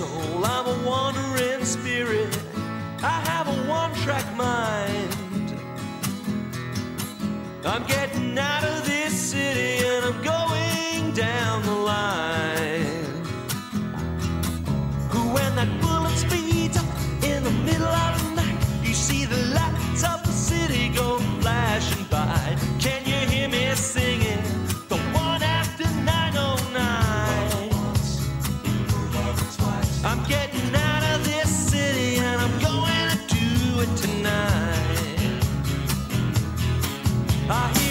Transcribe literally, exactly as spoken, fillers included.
soul. I'm a wandering spirit. I have a one-track mind. I'm getting out of this city and I'm going down the line. When that bullet speeds up in the middle of the night, you see the lights of the city go flashing by. Can you hear me singing? The one after nine oh nine. I'm getting out of this city and I'm going to do it tonight. I